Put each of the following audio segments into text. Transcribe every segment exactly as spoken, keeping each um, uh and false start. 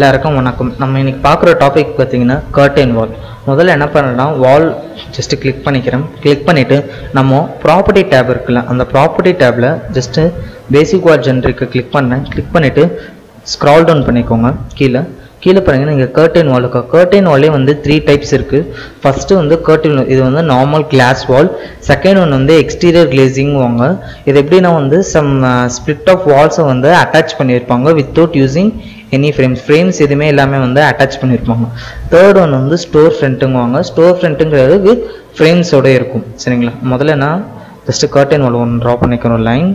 எல்லாருக்கும் வணக்கம். நம்ம இன்னைக்கு பார்க்குற டாபிக் பார்த்தீங்கன்னா கர்டைன் வால். முதல்ல என்ன பண்ணணும்னா வால் ஜஸ்ட்டு கிளிக் பண்ணிக்கிறோம். கிளிக் பண்ணிவிட்டு நம்ம ப்ராப்பர்ட்டி டேப் இருக்குல்ல, அந்த ப்ராப்பர்ட்டி டேப்பில் ஜஸ்ட்டு பேசிக் வால் ஜென்ரிக்கு கிளிக் பண்ணேன். கிளிக் பண்ணிவிட்டு ஸ்க்ரால் டவுன் பண்ணிக்கோங்க. கீழே கீழே பாருங்கள், நீங்கள் கர்டைன் வால் இருக்கா. கர்டைன் வாலே வந்து த்ரீ டைப்ஸ் இருக்குது. ஃபஸ்ட்டு வந்து கர்டைன், இது வந்து நார்மல் கிளாஸ் வால். செகண்ட் ஒன்று வந்து எக்ஸ்டீரியர் கிளேசிங் வாங்க. இது எப்படின்னா வந்து சம் ஸ்பிளிட் ஆஃப் வால்ஸை வந்து அட்டாச் பண்ணியிருப்பாங்க without using any frames. Frames எதுவுமே எல்லாமே வந்து அட்டாச் பண்ணியிருப்பாங்க. தேர்ட் ஒன் வந்து ஸ்டோர் ஃப்ரண்ட்டுங்குவாங்க. ஸ்டோர் ஃப்ரண்ட்டுங்கிறது வித் ஃப்ரேம்ஸோட இருக்கும். சரிங்களா, முதல்ல நான் ஜஸ்ட்டு கர்டைன் வால் ஒன்று ட்ரா பண்ணிக்கிறோம். Line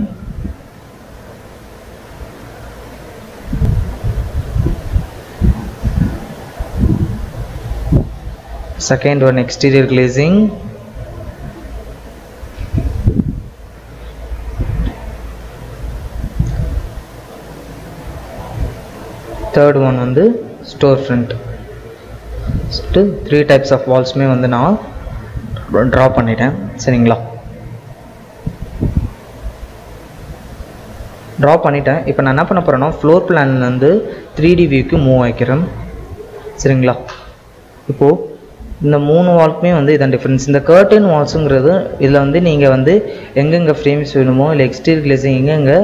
second one exterior glazing. Third one on the storefront. So three types of walls में वंदे ना draw पने टाइम सरिंगला draw पने टाइम इपन अन्ना पन परना floor plan नंदे three D view को move आय करम सरिंगला इपो இந்த மூணு வால்க்குமே வந்து இதான் டிஃப்ரென்ஸ். இந்த கர்டைன் வால்ஸுங்கிறது இதில் வந்து நீங்கள் வந்து எங்கெங்கே ஃப்ரேம்ஸ் வேணுமோ இல்லை எக்ஸ்டீரியர் கிளேசிங் எங்கெங்கே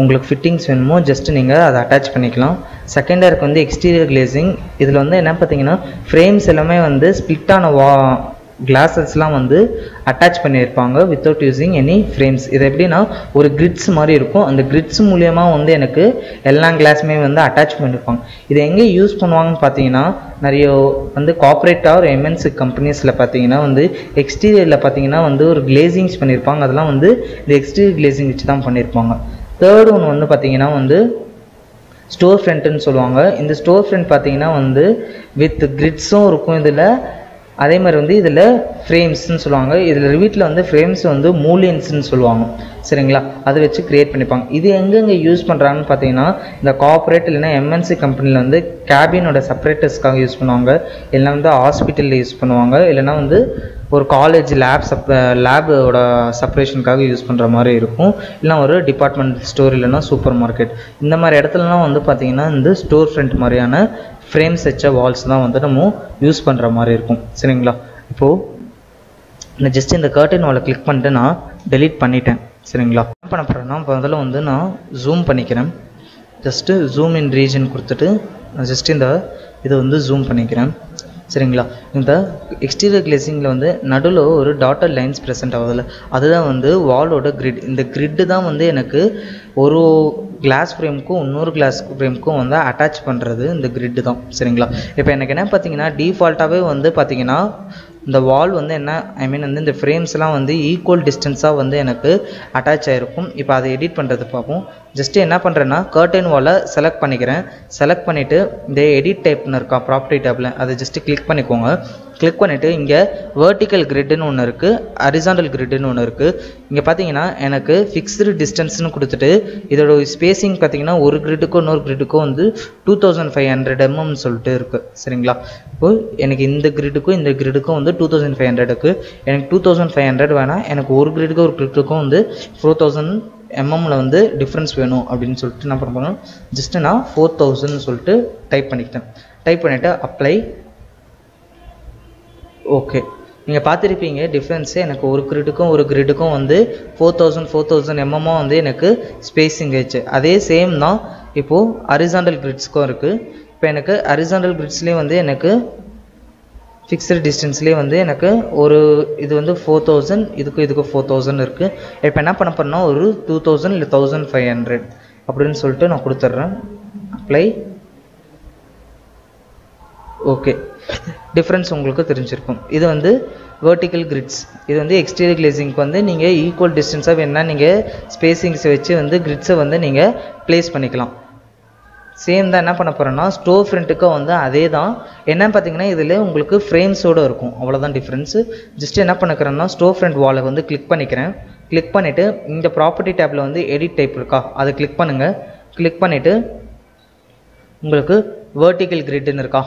உங்களுக்கு ஃபிட்டிங்ஸ் வேணுமோ ஜஸ்ட்டு நீங்கள் அதை அட்டாச் பண்ணிக்கலாம். செகண்டாக இருக்குது வந்து எக்ஸ்டீரியர் கிளேசிங். இதில் வந்து என்ன பார்த்தீங்கன்னா ஃப்ரேம்ஸ் எல்லாமே வந்து ஸ்பிளிட்டான வா கிளாஸஸ்லாம் வந்து அட்டாச் பண்ணியிருப்பாங்க வித்தவுட் யூஸிங் எனி ஃப்ரேம்ஸ். இது எப்படின்னா ஒரு கிரிட்ஸ் மாதிரி இருக்கும். அந்த கிரிட்ஸ் மூலயமா வந்து எனக்கு எல்லா கிளாஸுமே வந்து அட்டாச் பண்ணியிருப்பாங்க. இது எங்கே யூஸ் பண்ணுவாங்கன்னு பார்த்தீங்கன்னா நிறைய வந்து கார்பரேட் ஆர் எம்என்சி கம்பெனிஸில் பார்த்தீங்கன்னா வந்து எக்ஸ்டீரியரில் பார்த்தீங்கன்னா வந்து ஒரு கிளேசிங்ஸ் பண்ணியிருப்பாங்க. அதெல்லாம் வந்து இந்த எக்ஸ்டீரியர் கிளேசிங் வச்சு தான் பண்ணியிருப்பாங்க. தேர்ட் ஒன்று வந்து பார்த்தீங்கன்னா வந்து ஸ்டோர் ஃப்ரண்ட்டுன்னு சொல்லுவாங்க. இந்த ஸ்டோர் ஃப்ரண்ட் பார்த்தீங்கன்னா வந்து வித் கிரிட்ஸும் இருக்கும் இதில். அதே மாதிரி வந்து இதில் ஃப்ரேம்ஸ்ன்னு சொல்லுவாங்க. இதில் வீட்டில் வந்து ஃப்ரேம்ஸ் வந்து மூலியன்ஸ்ன்னு சொல்லுவாங்க. சரிங்களா, அதை வச்சு க்ரியேட் பண்ணிப்பாங்க. இது எங்கெங்கே யூஸ் பண்ணுறாங்கன்னு பார்த்தீங்கன்னா இந்த கார்பரேட் இல்லைன்னா எம்என்சி கம்பெனியில் வந்து கேபினோட செப்பரேட்டர்ஸ்க்காக யூஸ் பண்ணுவாங்க. இல்லைனா வந்து ஹாஸ்பிட்டலில் யூஸ் பண்ணுவாங்க. இல்லைனா வந்து ஒரு காலேஜ் லேப் சப் லேபோட செப்பரேஷனுக்காக யூஸ் பண்ணுற மாதிரி இருக்கும். இல்லைனா ஒரு டிபார்ட்மெண்ட் ஸ்டோர் இல்லைனா சூப்பர் மார்க்கெட். இந்த மாதிரி இடத்துலலாம் வந்து பார்த்திங்கன்னா இந்த ஸ்டோர் ஃப்ரண்ட் மாதிரியான ஃப்ரேம்ஸ் வச்ச வால்ஸ் தான் வந்து நம்ம யூஸ் பண்ணுற மாதிரி இருக்கும். சரிங்களா, இப்போது நான் ஜஸ்ட் இந்த கர்டைன் வாலை கிளிக் பண்ணிட்டு நான் டெலீட் பண்ணிட்டேன். சரிங்களா, என்ன பண்ண போகிறேன்னா முதல்ல வந்து நான் ஜூம் பண்ணிக்கிறேன். ஜஸ்ட்டு ஜூம் இன் ரீஜன் கொடுத்துட்டு நான் ஜஸ்ட் இந்த இதை வந்து ஜூம் பண்ணிக்கிறேன். சரிங்களா, இந்த எக்ஸ்டீரியர் கிளேசிங்கில் வந்து நடுவில் ஒரு டாட்டட் லைன்ஸ் ப்ரெசென்ட் ஆகுதில்ல, அதுதான் வந்து வாலோட கிரிட். இந்த கிரிட்டு தான் வந்து எனக்கு ஒரு கிளாஸ் ஃப்ரேமுக்கும் இன்னொரு கிளாஸ் ஃப்ரேமுக்கும் வந்து அட்டாச் பண்ணுறது இந்த கிரிட்டு தான். சரிங்களா, இப்போ எனக்கு என்ன பார்த்தீங்கன்னா டிஃபால்ட்டாகவே வந்து பார்த்தீங்கன்னா இந்த வால் வந்து என்ன ஐ மீன் வந்து இந்த ஃப்ரேம்ஸ்லாம் வந்து ஈக்குவல் டிஸ்டன்ஸாக வந்து எனக்கு அட்டாச் ஆகிருக்கும். இப்போ அதை எடிட் பண்ணுறது பார்ப்போம். ஜஸ்ட்டு என்ன பண்ணுறேன்னா கர்டைன் வாலை செலக்ட் பண்ணிக்கிறேன். செலக்ட் பண்ணிவிட்டு இந்த எடிட் டைப்னு இருக்கா ப்ராப்பர்ட்டி டேப்பில், அதை ஜஸ்ட்டு கிளிக் பண்ணிக்கோங்க. கிளிக் பண்ணிவிட்டு இங்கே வேர்டிக்கல் கிரிட்டுன்னு ஒன்று இருக்குது, ஹரிசாண்டல் கிரிட்டுன்னு ஒன்று இருக்குது. இங்கே பார்த்தீங்கன்னா எனக்கு ஃபிக்ஸ்டு டிஸ்டன்ஸ்னு கொடுத்துட்டு இதோட ஸ்பேஸிங் பார்த்தீங்கன்னா ஒரு கிரிட்டுக்கோ இன்னொரு கிரிட்டுக்கோ வந்து டூ தௌசண்ட் ஃபைவ் ஹண்ட்ரட் எம்எம்னு சொல்லிட்டு இருக்குது. சரிங்களா, இப்போது எனக்கு இந்த கிரிட்டுக்கும் இந்த கிரிட்டுக்கும் வந்து டூ தௌசண்ட் ஃபைவ் ஹண்ட்ரடுக்கு எனக்கு டூ தௌசண்ட் ஃபைவ் ஹண்ட்ரட் வேணால் எனக்கு ஒரு கிரிட்டுக்கும் ஒரு கிரிட்டுக்கும் வந்து ஃபோர் தௌசண்ட் எம்எம்மில் வந்து டிஃப்ரென்ஸ் வேணும் அப்படின்னு சொல்லிட்டு நான் பண்ணணும். ஜஸ்ட்டு நான் ஃபோர் தௌசண்ட்னு சொல்லிட்டு டைப் பண்ணிக்கிட்டேன். டைப் பண்ணிவிட்டு அப்ளை. ஓகே, நீங்கள் பார்த்துருப்பீங்க டிஃப்ரென்ஸு எனக்கு ஒரு கிரிட்டுக்கும் ஒரு கிரிட்டுக்கும் வந்து ஃபோர் தௌசண்ட் ஃபோர் தௌசண்ட் எம்எம்மாக வந்து எனக்கு ஸ்பேஸிங் ஆயிடுச்சு. அதே சேம் தான் இப்போது ஹரிசாண்டல் கிரிட்ஸ்க்கும் இருக்குது. இப்போ எனக்கு ஹரிசாண்டல் கிரிட்ஸ்லேயே வந்து எனக்கு ஃபிக்ஸ்டு டிஸ்டன்ஸ்லேயே வந்து எனக்கு ஒரு இது வந்து ஃபோர் தௌசண்ட் இதுக்கும் இதுக்கும் ஃபோர் தௌசண்ட் இருக்குது. இப்போ என்ன பண்ண போறேன்னா ஒரு டூ தௌசண்ட் இல்லை தௌசண்ட் ஃபைவ் ஹண்ட்ரட் அப்படின்னு சொல்லிட்டு நான் கொடுத்துட்றேன். அப்ளை. ஓகே, டிஃப்ரென்ஸ் உங்களுக்கு தெரிஞ்சிருக்கும். இது வந்து வேர்டிக்கல் கிரிட்ஸ். இது வந்து எக்ஸ்டீரியர் கிளேசிங்க்கு வந்து நீங்கள் ஈக்குவல் டிஸ்டன்ஸாக வேணுன்னா நீங்கள் ஸ்பேசிங்ஸை வச்சு வந்து கிரிட்ஸை வந்து நீங்கள் ப்ளேஸ் பண்ணிக்கலாம். சேம் தான் என்ன பண்ண போகிறோன்னா ஸ்டோர் ஃப்ரண்ட்டுக்கும் வந்து அதே தான். என்ன பார்த்தீங்கன்னா இதில் உங்களுக்கு ஃப்ரேம்ஸோடு இருக்கும், அவ்வளோதான் டிஃப்ரென்ஸு. ஜஸ்ட்டு என்ன பண்ணிக்கிறேன்னா ஸ்டோர் ஃப்ரண்ட் வாலை வந்து கிளிக் பண்ணிக்கிறேன். கிளிக் பண்ணிவிட்டு இந்த ப்ராப்பர்ட்டி டேப்பில் வந்து எடிட் டைப் இருக்கா, அதை கிளிக் பண்ணுங்கள். கிளிக் பண்ணிவிட்டு உங்களுக்கு வேர்டிக்கல் கிரிட்னு இருக்கா,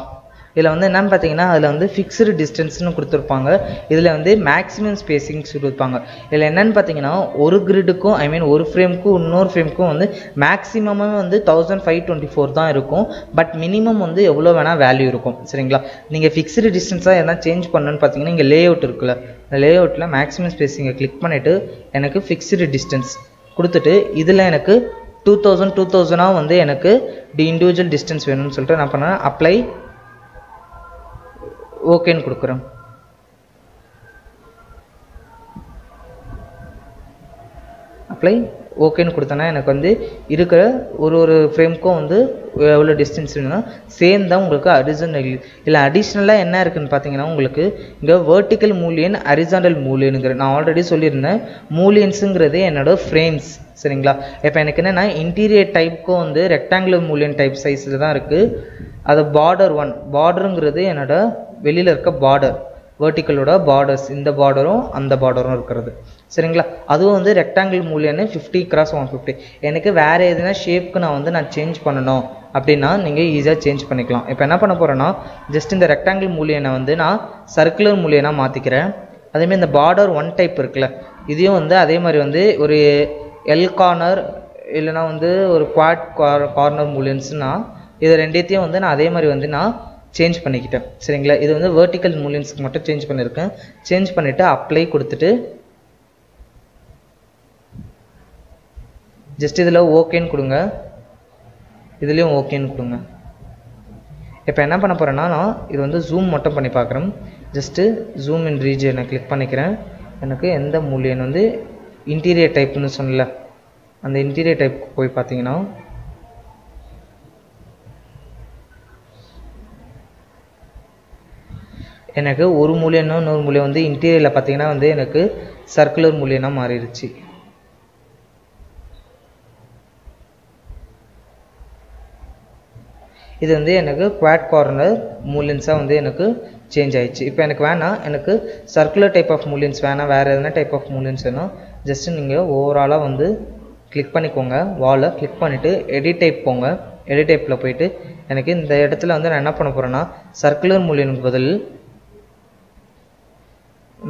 இதில் வந்து என்னென்னு பார்த்தீங்கன்னா அதில் வந்து ஃபிக்ஸ்டு டிஸ்டன்ஸ்னு கொடுத்துருப்பாங்க. இதில் வந்து மேக்ஸிமம் ஸ்பேசிங்ஸ் கொடுப்பாங்க. இதில் என்னென்னு பார்த்தீங்கன்னா ஒரு கிரிடுக்கும் ஐ மீன் ஒரு ஃப்ரேமுக்கும் இன்னொரு ஃப்ரேமுக்கும் வந்து மேக்ஸிமமே வந்து தௌசண்ட் ஃபைவ் டுவெண்ட்டி ஃபோர் தான் இருக்கும். பட் மினிமம் வந்து எவ்வளோ வேணால் வேல்யூ இருக்கும். சரிங்களா, நீங்கள் ஃபிக்ஸ்டு டிஸ்டன்ஸாக எதனா சேஞ்ச் பண்ணணும்னு பார்த்தீங்கன்னா இங்கே லே அவுட் இருக்குல்ல, இந்த லே அவுட்டில் மேக்ஸிமம் ஸ்பேஸிங்கை கிளிக் பண்ணிவிட்டு எனக்கு ஃபிக்ஸ்டு டிஸ்டன்ஸ் கொடுத்துட்டு இதில் எனக்கு டூ தௌசண்ட் டூ தௌசண்டாக வந்து எனக்கு டி இண்டிவிஜுவல் டிஸ்டன்ஸ் வேணும்னு சொல்லிட்டு நான் பண்ணேன். அப்ளை ஓகேன்னு கொடுக்குறேன். அப்ளை ஓகேன்னு கொடுத்தோன்னா எனக்கு வந்து இருக்கிற ஒரு ஒரு ஃப்ரேமுக்கும் வந்து எவ்வளோ டிஸ்டன்ஸ் வேணும்னா சேம் தான் உங்களுக்கு ஹரிசாண்டல். இல்லை அடிஷ்னலாக என்ன இருக்குதுன்னு பார்த்தீங்கன்னா உங்களுக்கு இங்கே வெர்டிக்கல் மூலியன், ஹரிசாண்டல் மூலியனுங்கிற நான் ஆல்ரெடி சொல்லியிருந்தேன். மூலியன்ஸுங்கிறது என்னோட ஃப்ரேம்ஸ். சரிங்களா, இப்போ எனக்கு என்னென்னா இன்டீரியர் டைப்புக்கும் வந்து ரெக்டாங்குலர் மூலியன் டைப் சைஸில் தான் இருக்குது. அது பார்டர் ஒன், பார்டருங்கிறது என்னோட வெளியில் இருக்க பார்டர், வெர்டிக்கலோட பார்டர்ஸ், இந்த பார்டரும் அந்த பார்டரும் இருக்கிறது. சரிங்களா, அதுவும் வந்து ரெக்டாங்கிள் மூலியன்னு ஃபிஃப்டி கிராஸ் ஒன் ஃபிஃப்டி. எனக்கு வேறு எதுனா ஷேப்புக்கு நான் வந்து நான் சேஞ்ச் பண்ணணும் அப்படின்னா நீங்கள் ஈஸியாக சேஞ்ச் பண்ணிக்கலாம். இப்போ என்ன பண்ண போகிறேன்னா ஜஸ்ட் இந்த ரெக்டாங்கிள் மூலியனை வந்து நான் சர்க்குலர் மூலியனாக மாற்றிக்கிறேன். அதேமாதிரி இந்த பார்டர் ஒன் டைப் இருக்குல்ல, இதையும் வந்து அதே மாதிரி வந்து ஒரு எல் கார்னர் இல்லைனா வந்து ஒரு குவாட் கார்னர் மூலியன்ஸ்னா இது ரெண்டத்தையும் வந்து நான் அதே மாதிரி வந்து நான் சேஞ்ச் பண்ணிக்கிட்டேன். சரிங்களா, இது வந்து வெர்டிக்கல் மூலியன்ஸ்க்கு மட்டும் சேஞ்ச் பண்ணியிருக்கேன். சேஞ்ச் பண்ணிவிட்டு அப்ளை கொடுத்துட்டு ஜஸ்ட் இதில் ஓகேன்னு கொடுங்க, இதுலேயும் ஓகேன்னு கொடுங்க. இப்போ என்ன பண்ண போகிறேன்னா நான் இது வந்து ஜூம் மட்டும் பண்ணி பார்க்குறேன். ஜஸ்ட்டு ஜூம் இன் ரீஜனை கிளிக் பண்ணிக்கிறேன். எனக்கு எந்த மூலியன் வந்து இன்டீரியர் டைப்னு சொன்னல, அந்த இன்டீரியர் டைப்புக்கு போய் பார்த்தீங்கன்னா எனக்கு ஒரு மூலியன்னா இன்னொரு மூலியம் வந்து இன்டீரியரில் பார்த்தீங்கன்னா வந்து எனக்கு சர்க்குலர் மூலியனாக மாறிடுச்சு. இது வந்து எனக்கு குவாட் கார்னர் மூலியன்ஸாக வந்து எனக்கு சேஞ்ச் ஆகிடுச்சு. இப்போ எனக்கு வேணாம், எனக்கு சர்க்குலர் டைப் ஆஃப் மூலியன்ஸ் வேணாம், வேறு எதுனா டைப் ஆஃப் மூலியன்ஸ் வேணும். ஜஸ்ட்டு நீங்கள் ஓவராலாக வந்து கிளிக் பண்ணிக்கோங்க, வாலை கிளிக் பண்ணிவிட்டு எடிட் டைப் போங்க. எடிட் டைப்பில் போயிட்டு எனக்கு இந்த இடத்துல வந்து நான் என்ன பண்ண போகிறேன்னா சர்க்குலர் மூலியனுக்கு பதில்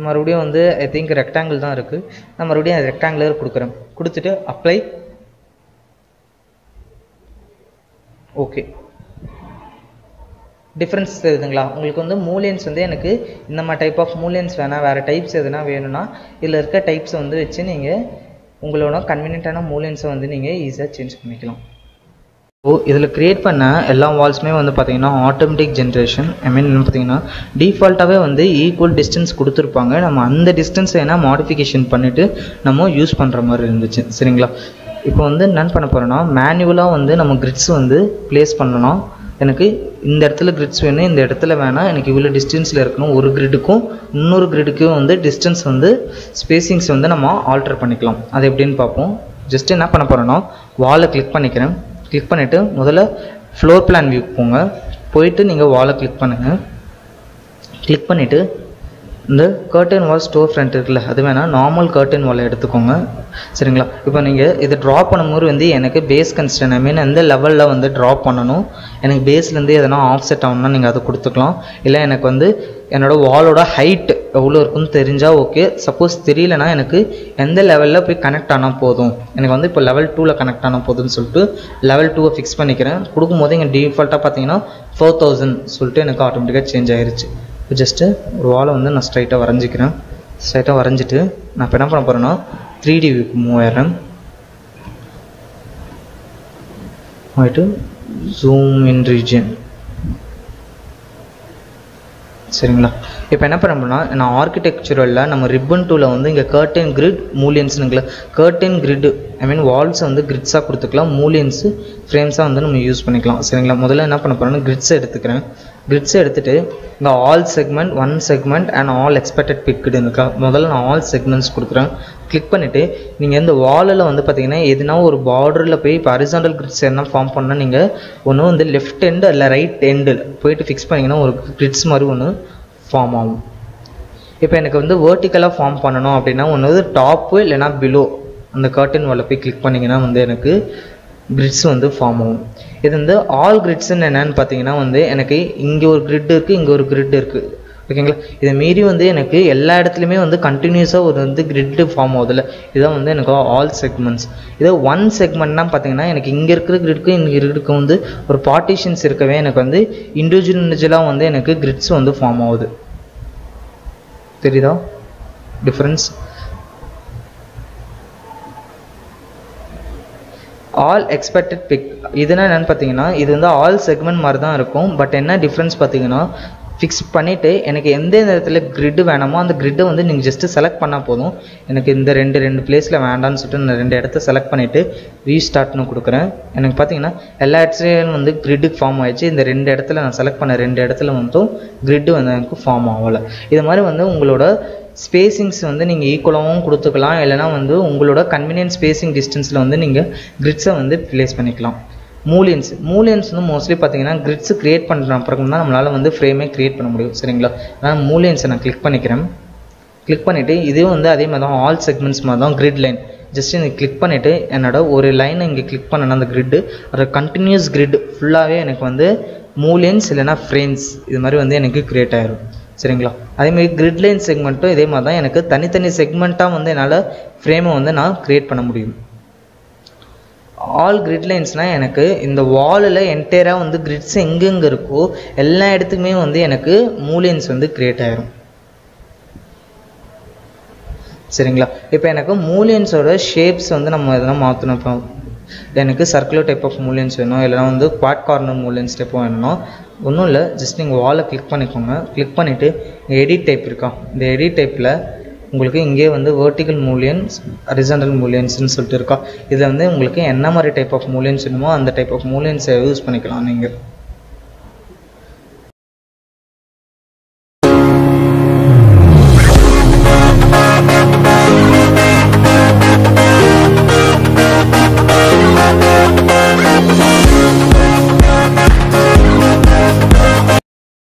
மறுபடியும் வந்து ஐ திங்க் ரெக்டாங்கிள் தான் இருக்குது, நான் மறுபடியும் அது ரெக்டாங்கிளர் கொடுக்குறேன். கொடுத்துட்டு அப்ளை ஓகே. டிஃப்ரென்ஸ் தெரியுதுங்களா உங்களுக்கு வந்து மூலியன்ஸ் வந்து எனக்கு இந்த மாதிரி டைப் ஆஃப் மூலியன்ஸ் வேணால் வேறு டைப்ஸ் எதுனா வேணும்னா இதில் இருக்க டைப்ஸை வந்து வச்சு நீங்கள் உங்களோட கன்வீனியன்ட்டான மூலியன்ஸை வந்து நீங்கள் ஈஸியாக சேஞ்ச் பண்ணிக்கலாம். ஓ இதில் க்ரியேட் பண்ண எல்லா வால்ஸுமே வந்து பார்த்திங்கன்னா ஆட்டோமேட்டிக் ஜென்ரேஷன், ஐ மீன் என்ன பார்த்திங்கன்னா டிஃபால்ட்டாகவே வந்து ஈக்குவல் டிஸ்டன்ஸ் கொடுத்துருப்பாங்க. நம்ம அந்த டிஸ்டன்ஸை என்ன மாடிஃபிகேஷன் பண்ணிவிட்டு நம்ம யூஸ் பண்ணுற மாதிரி இருந்துச்சு. சரிங்களா, இப்போ வந்து என்னென்னு பண்ண போகிறோன்னா மேனுவலாக வந்து நம்ம கிரிட்ஸ் வந்து ப்ளேஸ் பண்ணணும். எனக்கு இந்த இடத்துல கிரிட்ஸ் வேணும், இந்த இடத்துல வேணாம், எனக்கு இவ்வளோ டிஸ்டன்ஸில் இருக்கணும். ஒரு கிரிடுக்கும் இன்னொரு கிரிடுக்கும் வந்து டிஸ்டன்ஸ் வந்து ஸ்பேசிங்ஸ் வந்து நம்ம ஆல்டர் பண்ணிக்கலாம். அது எப்படின்னு பார்ப்போம். ஜஸ்ட்டு என்ன பண்ண போகிறோன்னா வாலை கிளிக் பண்ணிக்கிறேன். கிளிக் பண்ணிவிட்டு முதல்ல ஃப்ளோர் பிளான் வியூக்கு போங்க. போயிட்டு நீங்கள் வாலை கிளிக் பண்ணுங்கள். கிளிக் பண்ணிவிட்டு இந்த கர்டன் வால் ஸ்டோர் ஃப்ரண்ட் இருக்குல்ல, அது வேணால் நார்மல் கர்டன் வாலை எடுத்துக்கோங்க. சரிங்களா, இப்போ நீங்கள் இதை ட்ரா பண்ணும்போது வந்து எனக்கு பேஸ் கன்ஸ்டன், ஐ மீன் எந்த லெவலில் வந்து ட்ரா பண்ணணும், எனக்கு பேஸ்லேருந்து எதனா ஆஃப் செட் ஆகணும்னா நீங்கள் அதை கொடுத்துக்கலாம். இல்லை எனக்கு வந்து என்னோடய வாலோட ஹைட் எவ்வளோ இருக்குன்னு தெரிஞ்சால் ஓகே. சப்போஸ் தெரியலனா எனக்கு எந்த லெவலில் போய் கனெக்ட் ஆனால் போதும், எனக்கு வந்து இப்போ லெவல் டூவில் கனெக்ட் ஆனால் போதும்னு சொல்லிட்டு லெவல் டூவை ஃபிக்ஸ் பண்ணிக்கிறேன். கொடுக்கும்போது எங்கள் டிஃபால்ட்டாக பார்த்தீங்கன்னா ஃபோர் தௌசண்ட் சொல்லிட்டு எனக்கு ஆட்டோமேட்டிக்காக சேஞ்ச் ஆகிருச்சு. இப்போ ஜஸ்ட்டு ஒரு வாலை வந்து நான் ஸ்ட்ரைட்டாக வரைஞ்சிக்கிறேன். ஸ்ட்ரைட்டாக வரைஞ்சிட்டு நான் இப்போ என்ன பண்ண போகிறேன்னா த்ரீ டி வியூக்கு மூவ் ஆயிடுறேன். போயிட்டு ஜூம் இன் ரீஜன். சரிங்களா, இப்போ என்ன பண்ண போகிறோம்னா நான் ஆர்கிடெக்சரில் நம்ம ரிப்பன் டூவில் வந்து இங்கே கர்டன் கிரிட் மூலியன்ஸ்னுங்களா, கர்டன் கிரிட் ஐ மீன் வால்ஸை வந்து கிரிட்ஸாக கொடுத்துக்கலாம், மூலியன்ஸு ஃப்ரேம்ஸாக வந்து நம்ம யூஸ் பண்ணிக்கலாம். சரிங்களா, முதல்ல என்ன பண்ண போகிறோம்னா கிரிட்ஸை எடுத்துக்கிறேன். கிரிட்ஸை எடுத்துகிட்டு இந்த all segment, one segment and all expected பிக்குன்னு இருக்கா, முதல்ல நான் ஆல் செக்மெண்ட்ஸ் கொடுக்குறேன். கிளிக் பண்ணிவிட்டு நீங்கள் இந்த வாலில் வந்து பார்த்தீங்கன்னா எதுனா ஒரு பார்டரில் போய் இப்போ ஹரிசாண்டல் கிரிட்ஸ் என்ன ஃபார்ம் பண்ணால் நீங்கள் ஒன்று வந்து லெஃப்ட் எண்டு இல்லை ரைட் எண்டில் போயிட்டு ஃபிக்ஸ் பண்ணிங்கன்னா ஒரு கிரிட்ஸ் மாதிரி ஒன்று ஃபார்ம் ஆகும். இப்போ எனக்கு வந்து வேர்ட்டிக்கலாக ஃபார்ம் பண்ணணும் அப்படின்னா ஒன்று டாப்பு இல்லைனா பிலோ அந்த கர்டன் வாலை போய் கிளிக் பண்ணிங்கன்னா வந்து எனக்கு grids வந்து form ஆகும். இது வந்து all grids என்னன்னு பாத்தீங்கன்னா வந்து எனக்கு இங்க ஒரு grid இருக்கு இங்க ஒரு grid இருக்கு ஓகேங்களா. இத மீறி வந்து எனக்கு எல்லா இடத்துலயுமே வந்து கண்டினியூஸா ஒரு வந்து grid form ஆகுதுல இதுதான் வந்து எனக்கு all segments. இது one segmentனா பாத்தீங்கன்னா எனக்கு இங்க இருக்கிற gridக்கு இங்க இருக்கிறதுக்கு வந்து ஒரு partitions இருக்கவே எனக்கு வந்து individual individual-ஆ வந்து எனக்கு grids வந்து form ஆகுது. தெரியுதா difference? All expected pick இதுனா என்னன்னு பாத்தீங்கன்னா இது வந்து all segment மாதிரி தான் இருக்கும். பட் என்ன டிஃபரன்ஸ் பாத்தீங்கன்னா ஃபிக்ஸ் பண்ணிட்டு எனக்கு எந்த இடத்துல grid வேணுமோ அந்த grid வந்து நீங்க just select பண்ணா போதும். எனக்கு இந்த ரெண்டு ரெண்டு பிளேஸ்ல வேண்டாம்னு சொல்லிட்டு நான் ரெண்டு இடத்தை செலக்ட் பண்ணிட்டு ரீஸ்டார்ட்னு கொடுக்கிறேன். எனக்கு பாத்தீங்கன்னா எல்லா இடத்துலயும் வந்து grid ஃபார்ம் ஆயிடுச்சு. இந்த ரெண்டு இடத்துல நான் செலக்ட் பண்ண ரெண்டு இடத்துல வந்து grid வந்து எனக்கு ஃபார்ம் ஆகல. இது மாதிரி வந்து உங்களோட spacings வந்து நீங்க ஈக்குவலாவும் கொடுத்துக்கலாம் இல்லனா வந்து உங்களோட convenient spacing distanceல வந்து நீங்க grids வந்து place பண்ணிக்கலாம். மூலியன்ஸ் மூலியன்ஸ் வந்து மோஸ்ட்லி பாத்தீங்கன்னா grids create பண்ற அப்புறம் தான் நம்மளால வந்து frame create பண்ண முடியும் சரிங்களா. நான் மூலியன்ஸ் நான் click பண்ணிக்கிறேன். click பண்ணிட்டு இதே வந்து அதே மாதிரி தான் all segments மாதிரி தான் grid line just நீங்க click பண்ணிட்டு என்னோட ஒரு லைன் இங்க click பண்ணனா அந்த grid ஒரு continuous grid ஃபுல்லாவே எனக்கு வந்து மூலியன்ஸ் இல்லனா frames இது மாதிரி வந்து எனக்கு create ஆயிடும் சரிங்களா. அதே மாதிரி grid line செக்மெண்ட்டும் இதே மாதிரி தான் எனக்கு தனித்தனி செக்மெண்டா வந்து என்னால ஃப்ரேமை வந்து நான் கிரியேட் பண்ண முடியும். ஆல் grid linesனா எனக்கு இந்த வால்ல என்டைரா வந்து grids எங்கெங்க இருக்கோ எல்லா இடத்துக்குமே வந்து எனக்கு மூலியன்ஸ் வந்து கிரியேட் ஆயிடும் சரிங்களா. இப்போ எனக்கு மூலியன்ஸோட ஷேப்ஸ் வந்து நம்ம எதனா மாத்தணும். இப்போ எனக்கு circular type of மூலியன்ஸ் வேணும் இல்லனா வந்து quad corner மூலியன்ஸ் type வேணும்னா ஒண்ணும் இல்ல ஜஸ்ட் நீங்க வாலை கிளிக் பண்ணிக்கோங்க. கிளிக் பண்ணிட்டு எடிட் டைப் இருக்கா இந்த எடிட் டைப்ல உங்களுக்கு இங்கே வந்து வெர்டிகல் மூலியன்ஸ் ஹரிசாண்டல் மூலியன்ஸ்னு சொல்லிட்டு இருக்கா. இதுல வந்து உங்களுக்கு என்ன மாதிரி டைப் ஆஃப் மூலியன்ஸ் வேணுமோ அந்த டைப் ஆஃப் மூலியன்ஸை யூஸ் பண்ணிக்கலாம் நீங்க.